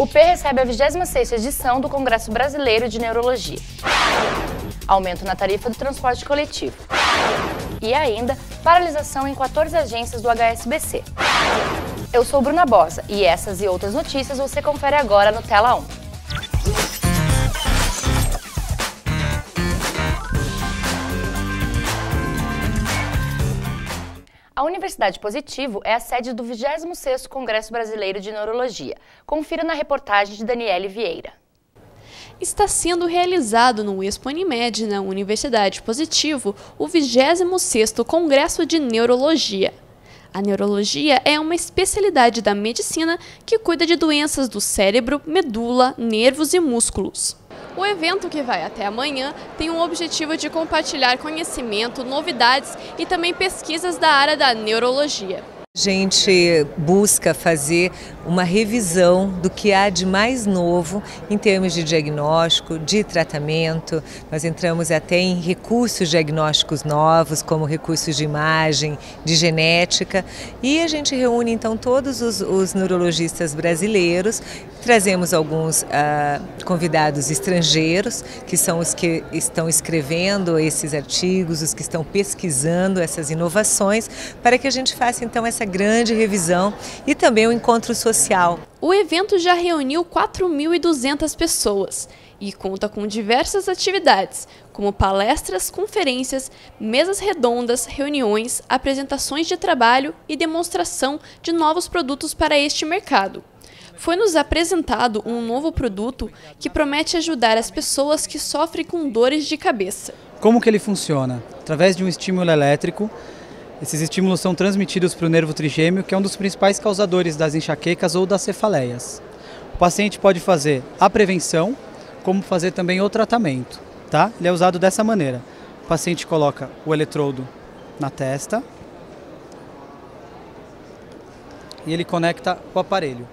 o P recebe a 26ª edição do Congresso Brasileiro de Neurologia, aumento na tarifa do transporte coletivo e ainda paralisação em 14 agências do HSBC. Eu sou Bruna Bossa e essas e outras notícias você confere agora no Tela UN. A Universidade Positivo é a sede do 26º Congresso Brasileiro de Neurologia. Confira na reportagem de Daniele Vieira. Está sendo realizado no Expo Unimed, na Universidade Positivo, o 26º Congresso de Neurologia. A neurologia é uma especialidade da medicina que cuida de doenças do cérebro, medula, nervos e músculos. O evento, que vai até amanhã, tem o objetivo de compartilhar conhecimento, novidades e também pesquisas da área da neurologia. A gente busca fazer uma revisão do que há de mais novo em termos de diagnóstico, de tratamento. Nós entramos até em recursos diagnósticos novos, como recursos de imagem, de genética. E a gente reúne então todos os neurologistas brasileiros, trazemos alguns convidados estrangeiros, que são os que estão escrevendo esses artigos, os que estão pesquisando essas inovações, para que a gente faça então essa grande revisão e também o encontro social. O evento já reuniu 4.200 pessoas e conta com diversas atividades, como palestras, conferências, mesas redondas, reuniões, apresentações de trabalho e demonstração de novos produtos para este mercado. Foi nos apresentado um novo produto que promete ajudar as pessoas que sofrem com dores de cabeça. Como que ele funciona? Através de um estímulo elétrico. Esses estímulos são transmitidos para o nervo trigêmeo, que é um dos principais causadores das enxaquecas ou das cefaleias. O paciente pode fazer a prevenção, como fazer também o tratamento, tá? Ele é usado dessa maneira. O paciente coloca o eletrodo na testa e ele conecta o aparelho,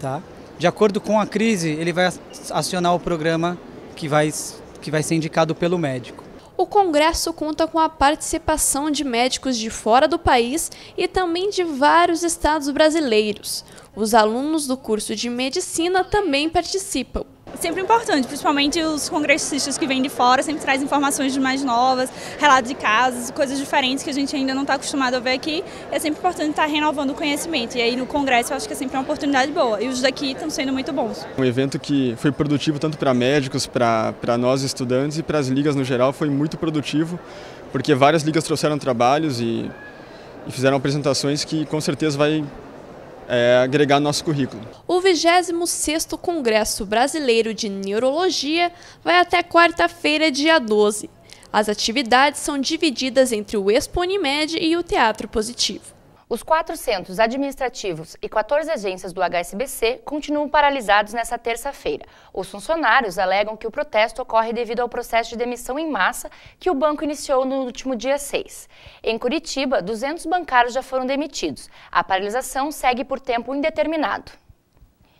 tá? De acordo com a crise, ele vai acionar o programa que vai ser indicado pelo médico. O congresso conta com a participação de médicos de fora do país e também de vários estados brasileiros. Os alunos do curso de medicina também participam. Sempre importante, principalmente os congressistas que vêm de fora, sempre trazem informações mais novas, relatos de casos, coisas diferentes que a gente ainda não está acostumado a ver aqui. É sempre importante estar renovando o conhecimento e aí no congresso eu acho que é sempre uma oportunidade boa e os daqui estão sendo muito bons. Um evento que foi produtivo tanto para médicos, para nós estudantes e para as ligas no geral, foi muito produtivo porque várias ligas trouxeram trabalhos e fizeram apresentações que com certeza vai agregar nosso currículo. O 26º Congresso Brasileiro de Neurologia vai até quarta-feira, dia 12. As atividades são divididas entre o Expo Unimed e o Teatro Positivo. Os 4 centros administrativos e 14 agências do HSBC continuam paralisados nesta terça-feira. Os funcionários alegam que o protesto ocorre devido ao processo de demissão em massa que o banco iniciou no último dia 6. Em Curitiba, 200 bancários já foram demitidos. A paralisação segue por tempo indeterminado.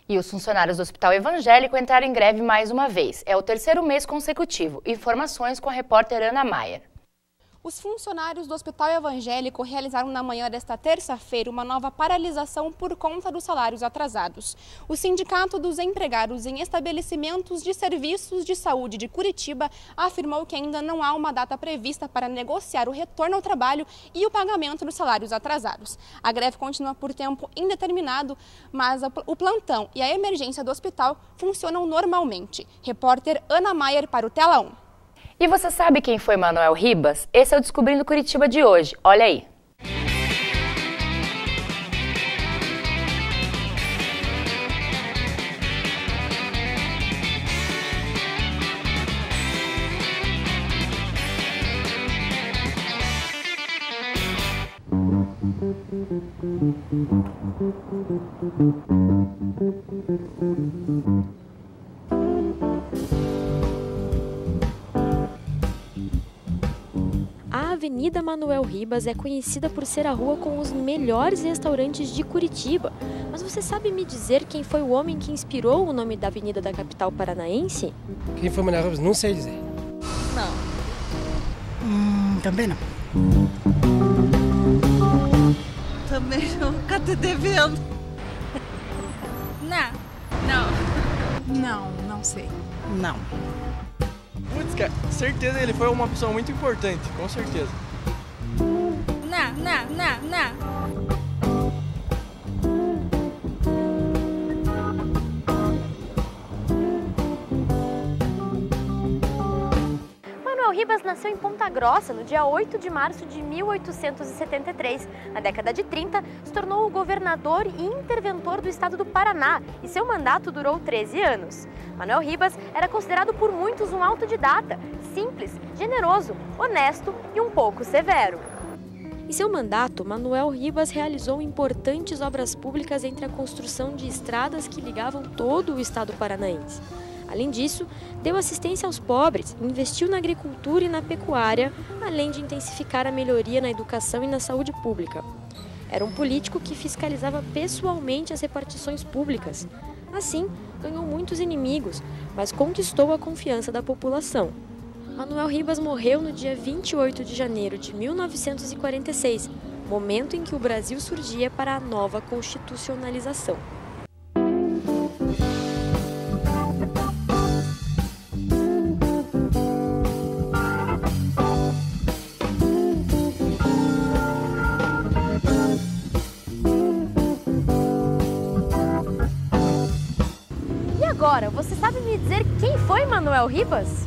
E os funcionários do Hospital Evangélico entraram em greve mais uma vez. É o 3º mês consecutivo. Informações com a repórter Ana Maier. Os funcionários do Hospital Evangélico realizaram na manhã desta terça-feira uma nova paralisação por conta dos salários atrasados. O Sindicato dos Empregados em Estabelecimentos de Serviços de Saúde de Curitiba afirmou que ainda não há uma data prevista para negociar o retorno ao trabalho e o pagamento dos salários atrasados. A greve continua por tempo indeterminado, mas o plantão e a emergência do hospital funcionam normalmente. Repórter Ana Maier para o Tela UN. E você sabe quem foi Manoel Ribas? Esse é o Descobrindo Curitiba de hoje. Olha aí! A Avenida Manoel Ribas é conhecida por ser a rua com os melhores restaurantes de Curitiba. Mas você sabe me dizer quem foi o homem que inspirou o nome da avenida da capital paranaense? Quem foi Manoel Ribas? Não sei dizer. Não. Também não. Também não. Cadê devendo? Não. Não sei. Não. Putz, cara, certeza ele foi uma opção muito importante, com certeza. Não. Ribas nasceu em Ponta Grossa no dia 8 de março de 1873. Na década de 30, se tornou o governador e interventor do estado do Paraná e seu mandato durou 13 anos. Manoel Ribas era considerado por muitos um autodidata, simples, generoso, honesto e um pouco severo. Em seu mandato, Manoel Ribas realizou importantes obras públicas entre a construção de estradas que ligavam todo o estado paranaense. Além disso, deu assistência aos pobres, investiu na agricultura e na pecuária, além de intensificar a melhoria na educação e na saúde pública. Era um político que fiscalizava pessoalmente as repartições públicas. Assim, ganhou muitos inimigos, mas conquistou a confiança da população. Manoel Ribas morreu no dia 28 de janeiro de 1946, momento em que o Brasil surgia para a nova constitucionalização. Agora, você sabe me dizer quem foi Manoel Ribas?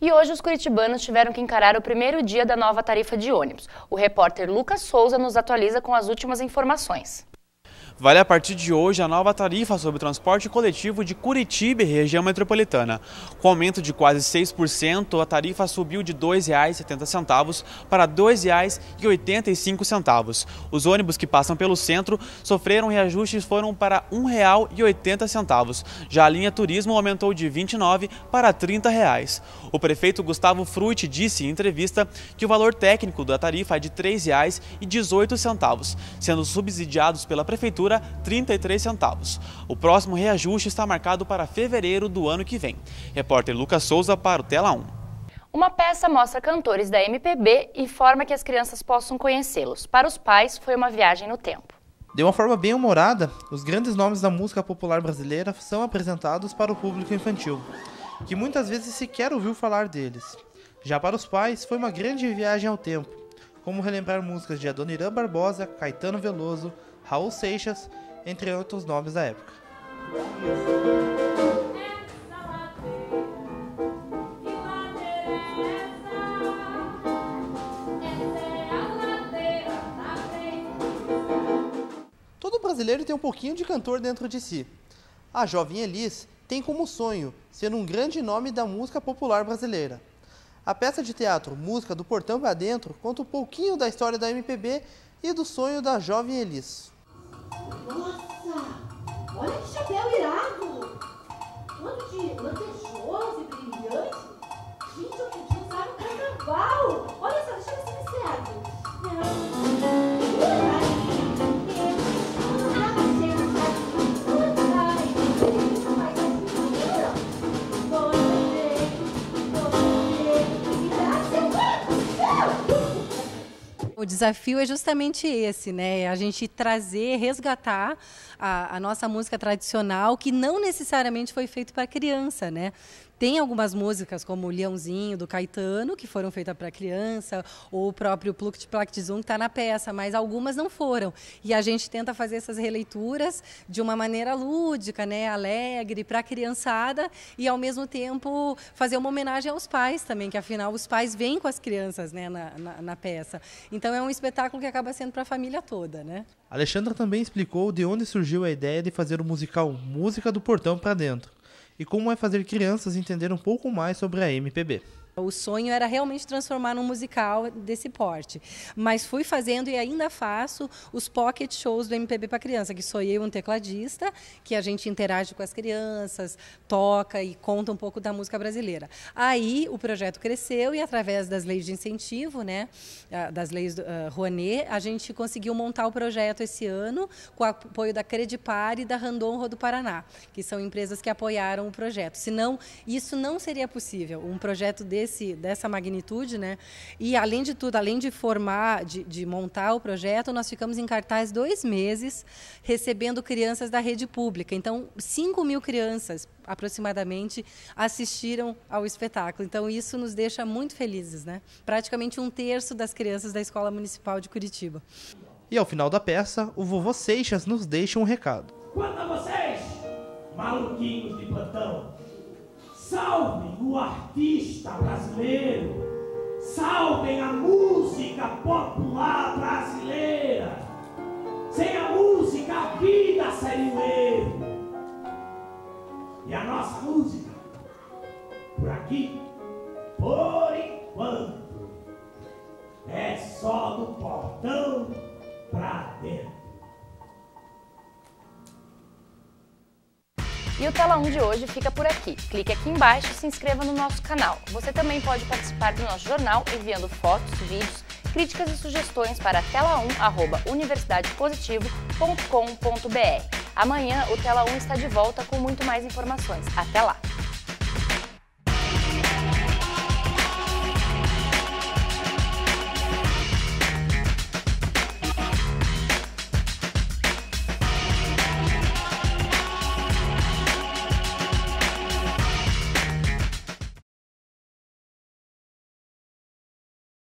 E hoje os curitibanos tiveram que encarar o primeiro dia da nova tarifa de ônibus. O repórter Lucas Souza nos atualiza com as últimas informações. Vale a partir de hoje a nova tarifa sobre o transporte coletivo de Curitiba e região metropolitana. Com aumento de quase 6%, a tarifa subiu de R$ 2,70 para R$ 2,85. Os ônibus que passam pelo centro sofreram reajustes, foram para R$ 1,80. Já a linha turismo aumentou de R$ 29 para R$ 30. O prefeito Gustavo Fruet disse em entrevista que o valor técnico da tarifa é de R$ 3,18, sendo subsidiados pela prefeitura 33 centavos. O próximo reajuste está marcado para fevereiro do ano que vem. Repórter Lucas Souza para o Tela UN. Uma peça mostra cantores da MPB e forma que as crianças possam conhecê-los. Para os pais, foi uma viagem no tempo. De uma forma bem humorada, os grandes nomes da música popular brasileira são apresentados para o público infantil, que muitas vezes sequer ouviu falar deles. Já para os pais, foi uma grande viagem ao tempo, como relembrar músicas de Adoniran Barbosa, Caetano Veloso, Raul Seixas, entre outros nomes da época. Todo brasileiro tem um pouquinho de cantor dentro de si. A jovem Elis tem como sonho ser um grande nome da música popular brasileira. A peça de teatro Música do Portão para Dentro conta um pouquinho da história da MPB e do sonho da jovem Elis. Nossa, olha que chapéu irado! Todo de lantejoso e brilhante. Gente, eu pedi usar um carnaval! Olha só, deixa eu ver se me serve. O desafio é justamente esse, né? A gente trazer, resgatar a nossa música tradicional, que não necessariamente foi feita para criança, né? Tem algumas músicas, como o Leãozinho, do Caetano, que foram feitas para criança, ou o próprio Pluck de Zoom, que está na peça, mas algumas não foram. E a gente tenta fazer essas releituras de uma maneira lúdica, né, alegre, para a criançada, e ao mesmo tempo fazer uma homenagem aos pais também, que afinal os pais vêm com as crianças, né, na peça. Então é um espetáculo que acaba sendo para a família toda, né? Alexandra também explicou de onde surgiu a ideia de fazer o musical Música do Portão para Dentro, e como é fazer crianças entender um pouco mais sobre a MPB. O sonho era realmente transformar num musical desse porte, mas fui fazendo e ainda faço os pocket shows do MPB para criança, que sou eu um tecladista, que a gente interage com as crianças, toca e conta um pouco da música brasileira. Aí o projeto cresceu e através das leis de incentivo, né, das leis do Rouanet, a gente conseguiu montar o projeto esse ano com o apoio da Credipar e da Randonro do Paraná, que são empresas que apoiaram o projeto. Senão, isso não seria possível, um projeto dessa magnitude, né? E além de tudo, além de formar, de montar o projeto, nós ficamos em cartaz 2 meses recebendo crianças da rede pública. Então, 5.000 crianças aproximadamente assistiram ao espetáculo. Então, isso nos deixa muito felizes, né? Praticamente 1/3 das crianças da Escola Municipal de Curitiba. E ao final da peça, o vovô Seixas nos deixa um recado. Quanto a vocês, maluquinhos de plantão, salvem o artista brasileiro, salvem a música popular brasileira. Sem a música, a vida seria um erro. E a nossa música, por aqui, por enquanto, é só do portão pra dentro. E o Tela 1 de hoje fica por aqui. Clique aqui embaixo e se inscreva no nosso canal. Você também pode participar do nosso jornal enviando fotos, vídeos, críticas e sugestões para tela1@universidadepositivo.com.br. Amanhã o Tela 1 está de volta com muito mais informações. Até lá!